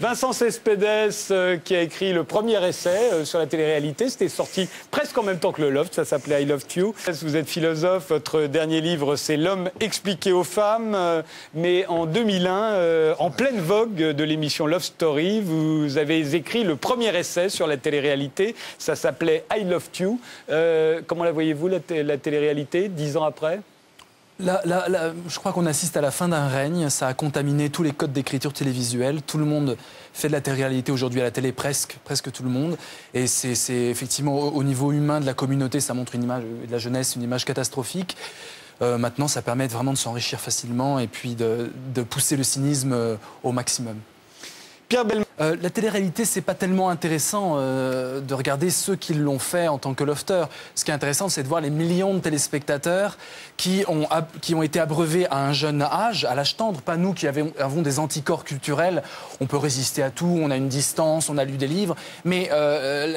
Vincent Cespedes qui a écrit le premier essai sur la télé-réalité. C'était sorti presque en même temps que le Loft. Ça s'appelait I Love You. Vous êtes philosophe. Votre dernier livre, c'est L'homme expliqué aux femmes. Mais en 2001, en pleine vogue de l'émission Love Story, vous avez écrit le premier essai sur la télé-réalité. Ça s'appelait I Love You. Comment la voyez-vous, la télé-réalité, 10 ans après ? Je crois qu'on assiste à la fin d'un règne. Ça a contaminé tous les codes d'écriture télévisuelle. Tout le monde fait de la télé-réalité aujourd'hui à la télé, presque tout le monde. Et c'est effectivement au niveau humain de la communauté, ça montre une image de la jeunesse, une image catastrophique. Maintenant, ça permet vraiment de s'enrichir facilement et puis de pousser le cynisme au maximum. Pierre Bellemare. La télé-réalité, c'est pas tellement intéressant de regarder ceux qui l'ont fait en tant que lofters. Ce qui est intéressant, c'est de voir les millions de téléspectateurs qui ont été abreuvés à un jeune âge, à l'âge tendre. Pas nous qui avons des anticorps culturels. On peut résister à tout, on a une distance, on a lu des livres. Mais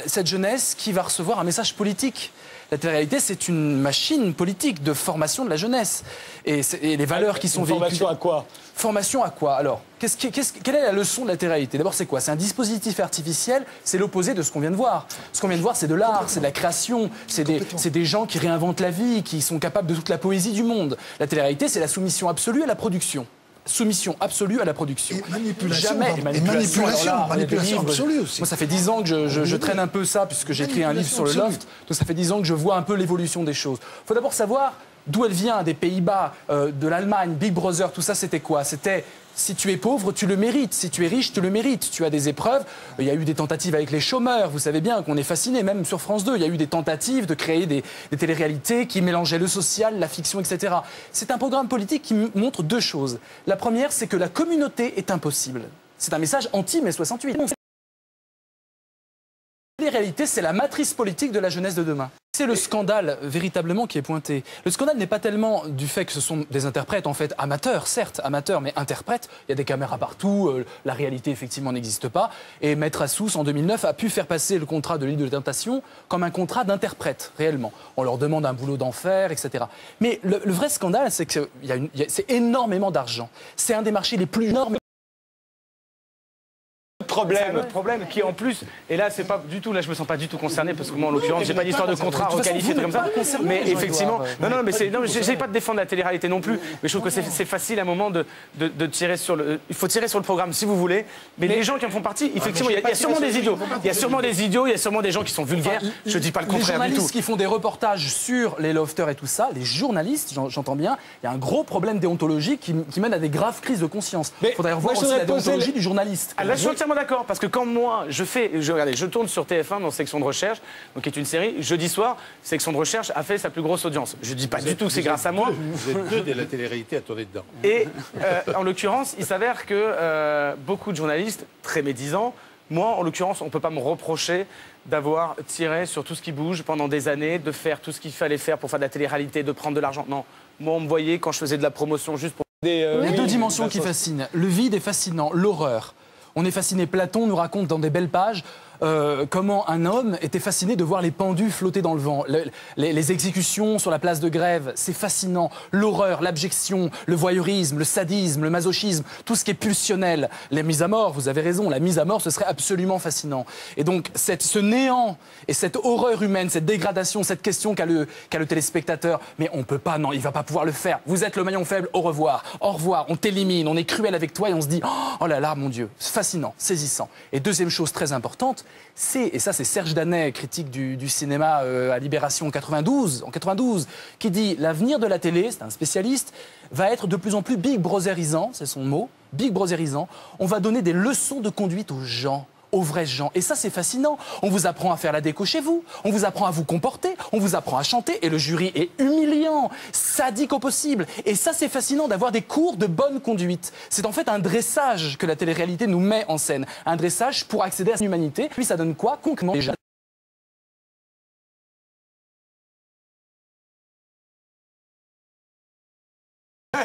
cette jeunesse qui va recevoir un message politique. La télé-réalité, c'est une machine politique de formation de la jeunesse. Et les valeurs qui sont véhiculées... Formation à quoi? Formation à quoi? Alors, quelle est la leçon de la télé-réalité? D'abord, c'est quoi? C'est un dispositif artificiel, c'est l'opposé de ce qu'on vient de voir. Ce qu'on vient de voir, c'est de l'art, c'est de la création, c'est des gens qui réinventent la vie, qui sont capables de toute la poésie du monde. La télé-réalité, c'est la soumission absolue à la production. Soumission absolue à la production. Et manipulation. Jamais. Manipulation absolue aussi. Moi, ça fait 10 ans que je traîne un peu ça, puisque j'ai écrit un livre sur le Loft. Donc, ça fait 10 ans que je vois un peu l'évolution des choses. Il faut d'abord savoir d'où elle vient, des Pays-Bas, de l'Allemagne, Big Brother, tout ça, c'était quoi? C'était... Si tu es pauvre, tu le mérites. Si tu es riche, tu le mérites. Tu as des épreuves. Il y a eu des tentatives avec les chômeurs. Vous savez bien qu'on est fasciné. Même sur France 2, il y a eu des tentatives de créer des téléréalités qui mélangeaient le social, la fiction, etc. C'est un programme politique qui montre deux choses. La première, c'est que la communauté est impossible. C'est un message anti-mai 68. La télé-réalité, c'est la matrice politique de la jeunesse de demain. C'est le scandale véritablement qui est pointé. Le scandale n'est pas tellement du fait que ce sont des interprètes, en fait, amateurs, certes, amateurs, mais interprètes. Il y a des caméras partout, la réalité, effectivement, n'existe pas. Et Maître Assous, en 2009, a pu faire passer le contrat de l'île de la Tentation comme un contrat d'interprète, réellement. On leur demande un boulot d'enfer, etc. Mais le vrai scandale, c'est que c'est énormément d'argent. C'est un des marchés les plus énormes. Problème qui en plus, et là c'est pas du tout, là je me sens pas du tout concerné parce que moi en l'occurrence j'ai pas d'histoire de contrat requalifié comme ça, mais effectivement, non mais c'est, j'essaie pas de défendre la télé-réalité non plus, mais je trouve que c'est facile à un moment de tirer sur le, il faut tirer sur le programme si vous voulez, mais les gens qui en font partie, effectivement il y a sûrement des idiots, il y a sûrement des gens qui sont vulgaires, je dis pas le contraire du tout. Les journalistes qui font des reportages sur les lofters et tout ça, les journalistes, j'entends bien, il y a un gros problème déontologique qui mène à des graves crises de conscience. Il faudrait revoir aussi la déontologie du journaliste. D'accord, parce que quand moi je tourne sur TF1 dans Section de Recherche, donc qui est une série, jeudi soir, Section de Recherche a fait sa plus grosse audience. Je dis pas du tout, c'est grâce à moi. Vous êtes deux de la télé-réalité à tourner dedans. Et en l'occurrence, il s'avère que beaucoup de journalistes, très médisants, moi en l'occurrence, on peut pas me reprocher d'avoir tiré sur tout ce qui bouge pendant des années, de faire tout ce qu'il fallait faire pour faire de la télé-réalité, de prendre de l'argent. Non, moi on me voyait quand je faisais de la promotion juste pour... Il y a deux dimensions qui fascinent. Le vide est fascinant, l'horreur. On est fasciné. Platon nous raconte dans des belles pages comment un homme était fasciné de voir les pendus flotter dans le vent. Les exécutions sur la place de Grève, c'est fascinant. L'horreur, l'abjection, le voyeurisme, le sadisme, le masochisme, tout ce qui est pulsionnel. La mise à mort, vous avez raison, la mise à mort, ce serait absolument fascinant. Et donc, ce néant et cette horreur humaine, cette dégradation, cette question qu'a le téléspectateur, mais on peut pas, non, il va pas pouvoir le faire. Vous êtes le maillon faible, au revoir, on t'élimine, on est cruel avec toi et on se dit, oh là là, mon Dieu, fascinant, saisissant. Et deuxième chose très importante, et ça c'est Serge Daney, critique du cinéma à Libération en 92, qui dit « L'avenir de la télé, c'est un spécialiste, va être de plus en plus Big Brotherisant, c'est son mot, Big Brotherisant, on va donner des leçons de conduite aux gens. » Aux vrais gens. Et ça, c'est fascinant. On vous apprend à faire la déco chez vous, on vous apprend à vous comporter, on vous apprend à chanter, et le jury est humiliant, sadique au possible. Et ça, c'est fascinant d'avoir des cours de bonne conduite. C'est en fait un dressage que la télé-réalité nous met en scène. Un dressage pour accéder à l'humanité. Puis ça donne quoi concrètement déjà?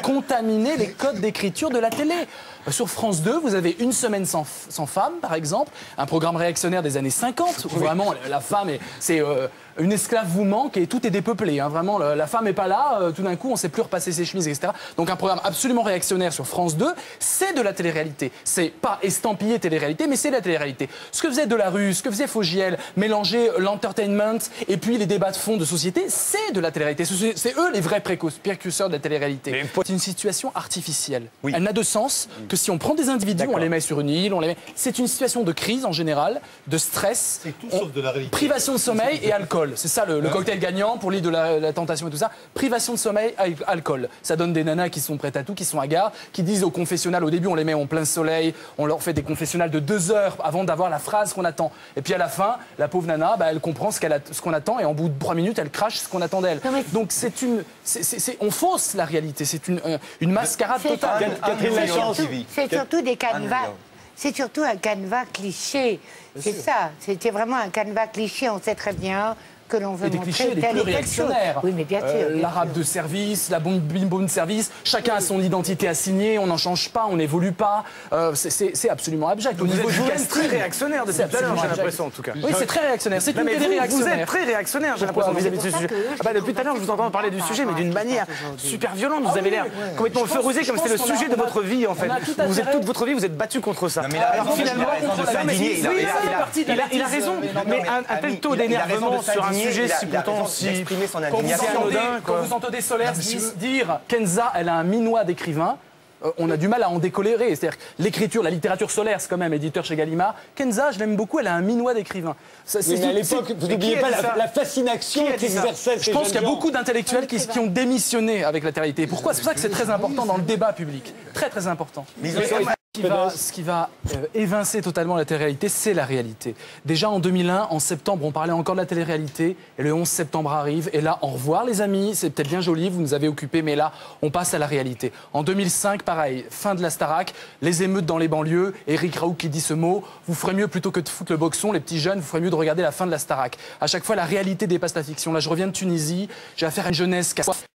Contaminer les codes d'écriture de la télé. Sur France 2, vous avez Une Semaine sans femmes, par exemple, un programme réactionnaire des années 50, où vraiment la femme, c'est une esclave vous manque et tout est dépeuplé. Hein, vraiment, la femme n'est pas là, tout d'un coup, on ne sait plus repasser ses chemises, etc. Donc un programme absolument réactionnaire sur France 2, c'est de la télé-réalité. C'est pas estampillé télé-réalité, mais c'est la télé-réalité. Ce que faisait Delarue, ce que faisait Fogiel, mélanger l'entertainment et puis les débats de fond de société, c'est de la télé-réalité. C'est eux les vrais précurseurs de la télé-réalité. C'est une situation artificielle. Oui. Elle n'a de sens que si on prend des individus, on les met sur une île, on les met... C'est une situation de crise en général, de stress, privation de sommeil et alcool. C'est ça le cocktail gagnant pour l'île de la tentation et tout ça. Privation de sommeil, alcool. Ça donne des nanas qui sont prêtes à tout, qui sont hagards, qui disent au confessionnal, au début on les met en plein soleil, on leur fait des confessionnals de 2 heures avant d'avoir la phrase qu'on attend. Et puis à la fin, la pauvre nana, bah, elle comprend ce qu'on attend et en bout de 3 minutes, elle crache ce qu'on attend d'elle. Donc c'est une... on fausse la réalité, c'est une mascarade totale. C'est surtout des canevas. C'est surtout un canevas cliché. C'est ça. C'était vraiment un canevas cliché. On sait très bien que l'on veut montrer clichés, les plus réactionnaires. Oui, mais bien sûr. L'arabe de service, la bombe de service. Chacun a son identité assignée. On n'en change pas, on n'évolue pas. C'est absolument abject. Donc, au niveau du casting, très réactionnaire de cette l'heure, j'ai l'impression en tout cas. Oui, c'est très réactionnaire. C'est une télé-réactionnaire. Vous êtes très réactionnaire, j'ai l'impression, vis-à-vis de ce sujet. Depuis tout à l'heure, je vous entends parler du sujet, mais d'une manière super violente. Vous avez l'air complètement ferrosé, comme c'est le sujet de votre vie en fait. Vous êtes toute votre vie, vous êtes battu contre ça. Alors finalement, il a raison. Mais un tel taux d'énervement sur un sujet si pourtant si quand vous entendez Sollers dire Kenza, elle a un minois d'écrivain, on a du mal à en décolérer. C'est-à-dire l'écriture, la littérature Sollers, quand même, éditeur chez Gallimard. Kenza, je l'aime beaucoup, elle a un minois d'écrivain. Mais à l'époque, vous n'oubliez pas la fascination qu'exerçait. Je pense qu'il y a beaucoup d'intellectuels qui ont démissionné avec la télé-réalité. Pourquoi? C'est pour ça que c'est très important dans le débat public. Très, très important. Ce qui va évincer totalement la télé-réalité, c'est la réalité. Déjà en 2001, en septembre, on parlait encore de la télé-réalité, et le 11 septembre arrive, et là, au revoir les amis, c'est peut-être bien joli, vous nous avez occupés, mais là, on passe à la réalité. En 2005, pareil, fin de la Starac, les émeutes dans les banlieues, Eric Raoult qui dit ce mot, vous ferez mieux plutôt que de foutre le boxon, les petits jeunes, vous ferez mieux de regarder la fin de la Starac. À chaque fois, la réalité dépasse la fiction. Là, je reviens de Tunisie, j'ai affaire à une jeunesse qui a soif